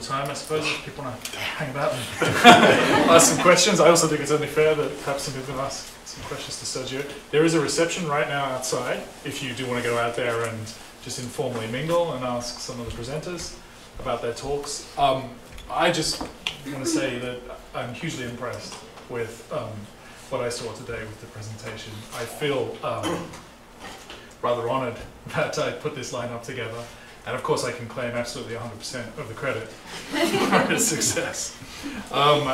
Time, I suppose, if people want to hang about and ask some questions. I also think it's only fair that perhaps some people ask some questions to Sergio. There is a reception right now outside if you do want to go out there and just informally mingle and ask some of the presenters about their talks. Um, I just want to say that I'm hugely impressed with um, what I saw today with the presentation. I feel um, rather honored that I put this lineup together. And of course I can claim absolutely one hundred percent of the credit for its success. Um,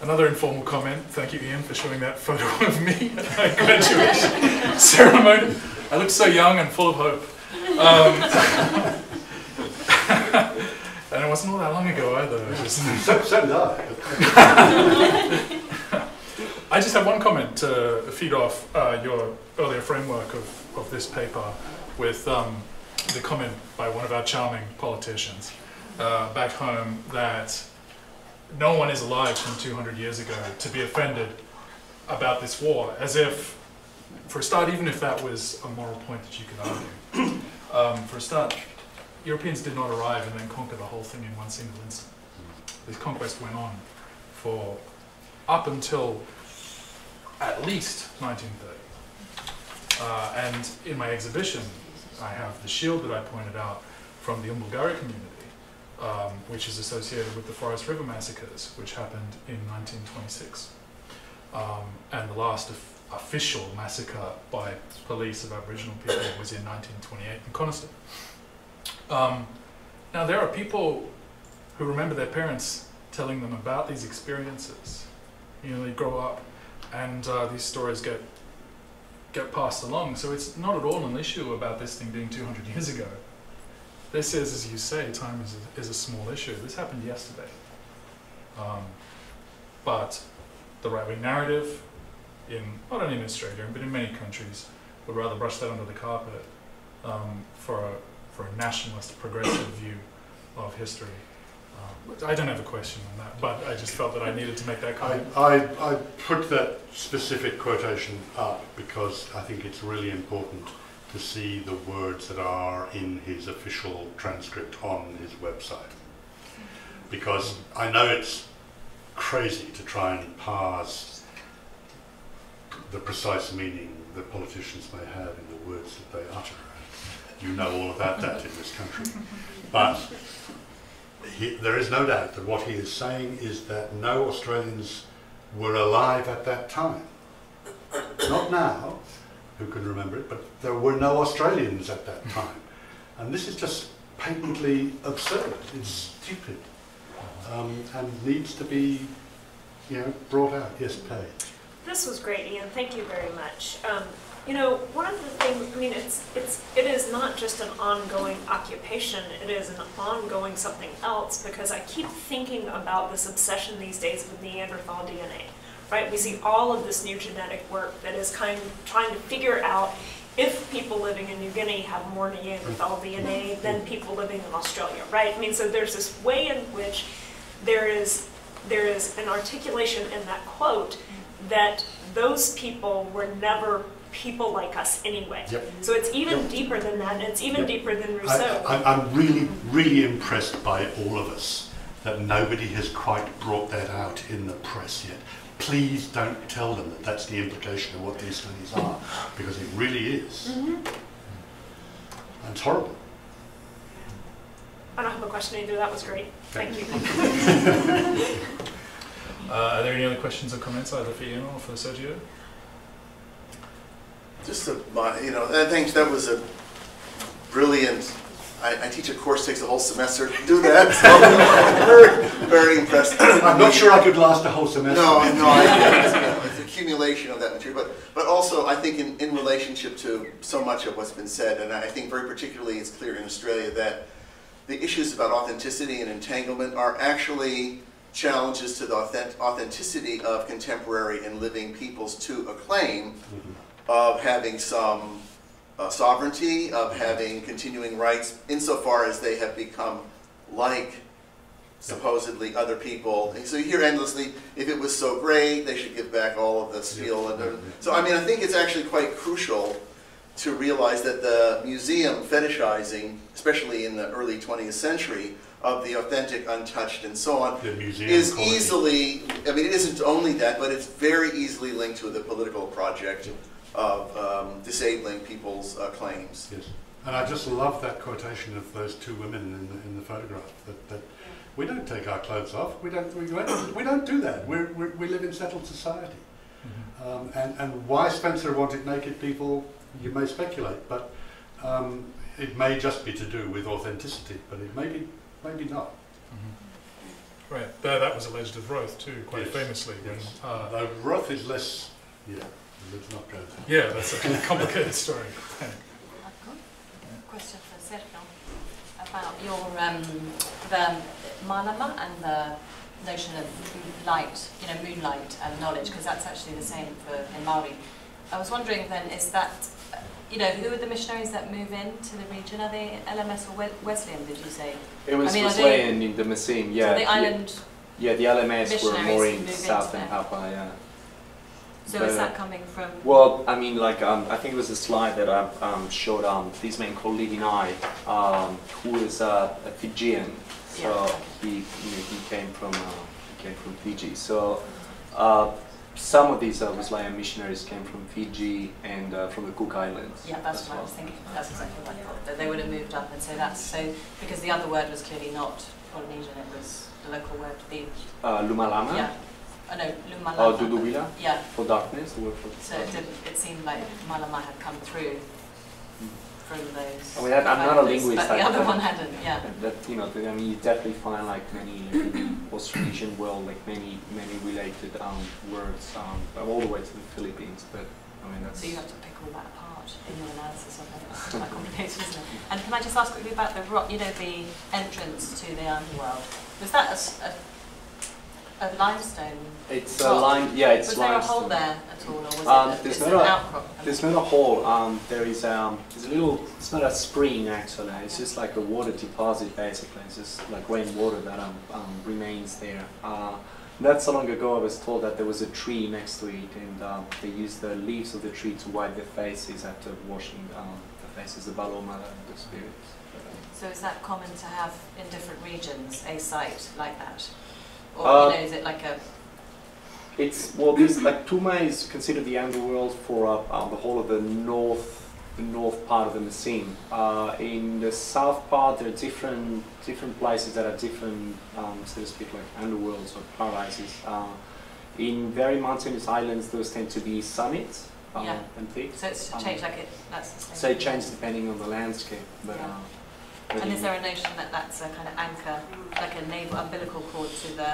another informal comment, thank you Ian for showing that photo of me at my graduation ceremony. I look so young and full of hope. Um, and it wasn't all that long ago either. So, so did I. I just have one comment to feed off uh, your earlier framework of, of this paper with um, the comment by one of our charming politicians uh, back home that no one is alive from two hundred years ago to be offended about this war, as if, for a start, even if that was a moral point that you could argue, um, for a start, Europeans did not arrive and then conquer the whole thing in one single instant. This conquest went on for up until at least nineteen thirty. Uh, and in my exhibition, I have the shield that I pointed out from the Umbulgari community, um, which is associated with the Forest River massacres, which happened in nineteen twenty-six, um, and the last of official massacre by police of Aboriginal people was in nineteen twenty-eight in Coniston. Um, now there are people who remember their parents telling them about these experiences. You know, they grow up, and uh, these stories get. get passed along, so it's not at all an issue about this thing being two hundred years ago. This is, as you say, time is a, is a small issue. This happened yesterday. Um, but the right-wing narrative, in not only in Australia, but in many countries, would rather brush that under the carpet um, for, a, for a nationalist, progressive view of history. Um, I don't have a question on that, but I just felt that I needed to make that comment. I, I, I put that specific quotation up because I think it's really important to see the words that are in his official transcript on his website. Because I know it's crazy to try and parse the precise meaning that politicians may have in the words that they utter. You know all about that in this country. But He, there is no doubt that what he is saying is that no Australians were alive at that time. Not now, who can remember it, but there were no Australians at that time. And this is just patently absurd. It's stupid um, and needs to be, you know, brought out. Yes, Paige. This was great, Ian. Thank you very much. Um, You know, one of the things, I mean, it's, it's, it is not just an ongoing occupation, it is an ongoing something else, because I keep thinking about this obsession these days with Neanderthal D N A, right? We see all of this new genetic work that is kind of trying to figure out if people living in New Guinea have more Neanderthal D N A than people living in Australia, right? I mean, so there's this way in which there is, there is an articulation in that quote that those people were never people like us anyway. Yep. So it's even yep. deeper than that, and it's even yep. deeper than Rousseau. I, I, I'm really, really impressed by all of us that nobody has quite brought that out in the press yet. Please don't tell them that that's the implication of what these studies are, because it really is. Mm-hmm. And it's horrible. I don't have a question either. That was great. Thank, Thank you. you. uh, are there any other questions or comments, either for Ian or for Sergio? Just a, my, you know, I think that was a brilliant. I, I teach a course, takes a whole semester to do that. So very, very impressed. I'm not sure I could last a whole semester. No, no, I, it's, it's accumulation of that material, but but also I think in in relationship to so much of what's been said, and I think very particularly it's clear in Australia that the issues about authenticity and entanglement are actually challenges to the authentic, authenticity of contemporary and living peoples to acclaim. Mm-hmm. Of having some uh, sovereignty, of having continuing rights, insofar as they have become like supposedly other people. And so you hear endlessly, if it was so great, they should give back all of the steel. And, uh, so I mean, I think it's actually quite crucial to realize that the museum fetishizing, especially in the early twentieth century, of the authentic, untouched, and so on, the museum is quality. easily, I mean, it isn't only that, but it's very easily linked to the political project. Of um, disabling people's uh, claims. Yes. And I just love that quotation of those two women in the, in the photograph. That, that we don't take our clothes off. We don't. We don't, we don't do that. We're, we're, we live in settled society. Mm-hmm. um, and and why Spencer wanted naked people, you may speculate, but um, it may just be to do with authenticity. But it may be, maybe not. Mm-hmm. Right. There, that was alleged of Roth too, quite yes. famously. Yes. When, uh, Though Roth is less. Yeah. Let's not go there. Yeah, that's a complicated story. Question for Sergio about your um, the Malama and the notion of light, you know, moonlight and knowledge, because that's actually the same for in Māori. I was wondering then, is that, you know, who are the missionaries that move into the region? Are they L M S or Wesleyan? Did you say? It was I mean, Wesleyan they, in the museum. Yeah. So the island. Yeah, yeah the L M S were more in South and Papua. Yeah. So but, is that coming from? Well, I mean, like, um, I think it was a slide that I um, showed um, this man called Lidinai, um, who is uh, a Fijian. So yeah. he, you know, he came from uh, he came from Fiji. So uh, some of these uh, Wesleyan missionaries came from Fiji and uh, from the Cook Islands. Yeah, that's what well. I was thinking. That's exactly what I thought. That they would have moved up, and so that's so because the other word was clearly not Polynesian. It was the local word, the uh, Lumalama. Yeah. Oh, no, Lumalama. Oh, Duduwila? Yeah. For darkness? Or for so it, did, it seemed like Malama had come through from those. I mean, that, I'm not a linguist. But the other one hadn't, yeah. That, you know, I mean, you definitely find like many in the Australasian world, like many, many related um, words um, all the way to the Philippines. But, I mean, that's... So you have to pick all that apart in your analysis of that. It's quite complicated, isn't it? And can I just ask quickly about the, rock, you know, the entrance to the underworld? Was that a... a A limestone. It's a lime. Yeah, it's was limestone. Was there a hole there at all, or was um, it a, there's not an outcrop? There's not a hole. Um, there is um, there's a little. It's not a spring actually. It's yeah. just like a water deposit basically. It's just like rainwater that um, um remains there. Uh, not so long ago, I was told that there was a tree next to it, and um, they used the leaves of the tree to wipe their faces after washing um, the faces of Baloma, the spirits. So is that common to have in different regions a site like that? Or, uh, you know, is it like a... It's, well, this, like, Tuma is considered the underworld for uh, uh, the whole of the north the north part of the museum. Uh, in the south part, there are different, different places that are different, um, so to speak, like underworlds or paradises. Uh, in very mountainous islands, those tend to be summits um, yeah. and peaks. So it's changed um, like it, that's the same. So it changes depending on the landscape. But, yeah. uh, And is there a notion that that's a kind of anchor, like a naval umbilical cord to the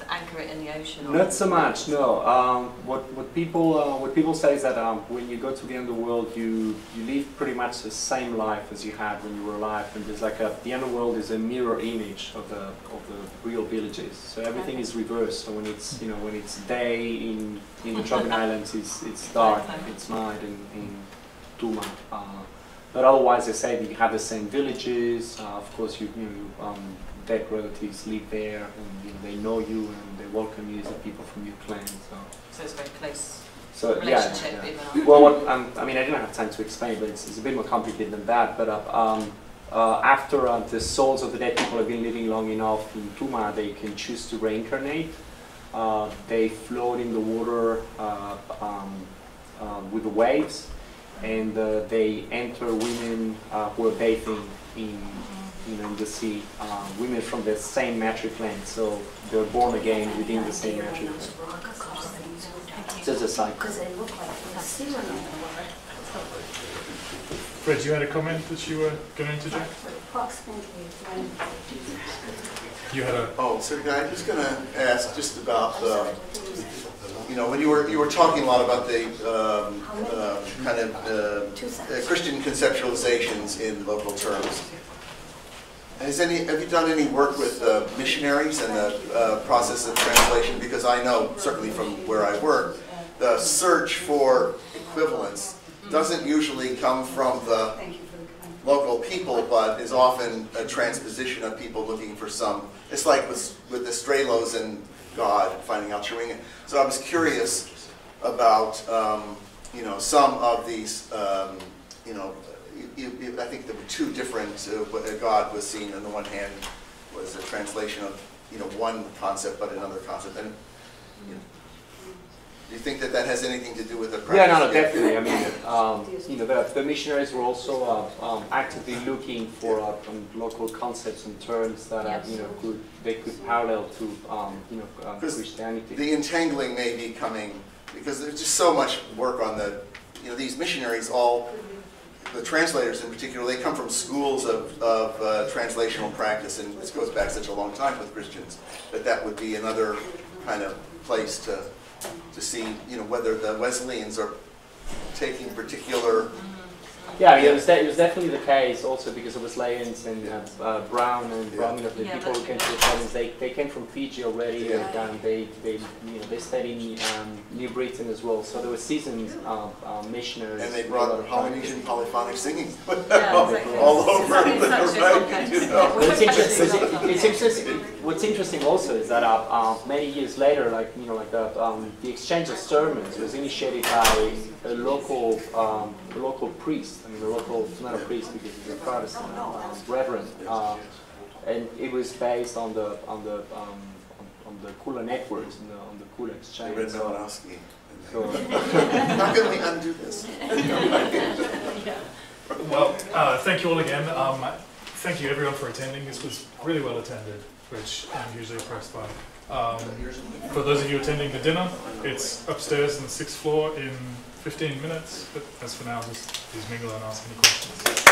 to anchor it in the ocean? Or not so much, no. Um, what what people uh, what people say is that um, when you go to the underworld, you you live pretty much the same life as you had when you were alive, and there's like a the underworld is a mirror image of the of the real villages. So everything okay. is reversed. So when it's you know when it's day in in the Tropic Islands, it's it's dark. It's night in in Tuma. Uh, But otherwise, they say that you have the same villages. Uh, of course, you, you know, um, dead relatives live there, and you know, they know you and they welcome you as the people from your clan. So, so it's very close. So relationship yeah, yeah. Well, what, um, I mean, I didn't have time to explain, but it's, it's a bit more complicated than that. But uh, um, uh, after uh, the souls of the dead people have been living long enough in Tuma, they can choose to reincarnate. Uh, they float in the water uh, um, uh, with the waves. And uh, they enter women uh, who are bathing in, you know, in the sea, uh, women from the same matric land, so they're born again within the same matric land. It's just a cycle. Fred, you had a comment that you were going to interject? You had a... Oh, so I'm just going to ask just about... Uh, You know, when you were you were talking a lot about the um, uh, kind of uh, uh, Christian conceptualizations in local terms. Has any have you done any work with uh, missionaries and the uh, process of translation? Because I know certainly from where I work, the search for equivalence doesn't usually come from the local people, but is often a transposition of people looking for some. It's like with with the Strelos and God, finding out Thuringian. So I was curious about, um, you know, some of these, um, you know, you, you, I think there were two different, uh, God was seen on the one hand was a translation of, you know, one concept but another concept. And, you know. Do you think that that has anything to do with the practice? Yeah, no, no, definitely. I mean, um, you know, the, the missionaries were also uh, um, actively looking for uh, um, local concepts and terms that uh, you know could they could parallel to um, you know um, Christianity. The entangling may be coming because there's just so much work on the you know these missionaries all. The translators in particular, they come from schools of, of uh, translational practice, and this goes back such a long time with Christians, but that would be another kind of place to, to see, you know, whether the Wesleyans are taking particular... Yeah, yeah. It, was it was definitely the case also because it was Wesleyans and yeah. uh, Brown and yeah. Brown, you know, the yeah, people who came to the province, they, they came from Fiji already, yeah. and um, they, they, you know, they stayed in um, New Britain as well. So there were seasoned uh, uh, missionaries. And they brought the Polynesian polyphonic singing yeah, exactly. all over the right, you know. What's interesting, it's interesting, what's interesting also is that uh, uh, many years later, like, you know, like the, um, the exchange of sermons was initiated by a local, um, a local priest. I mean, the local, not a priest because he's a Protestant, uh, reverend, uh, and it was based on the on the um, on, on the Kula networks and the, on the Kula exchange. Read Malinowski. So, how can we undo this? Well, uh, thank you all again. Um, thank you everyone for attending. This was really well attended, which I'm usually impressed by. Um, for those of you attending the dinner, it's upstairs on the sixth floor in fifteen minutes, but as for now, just please mingle and ask any questions.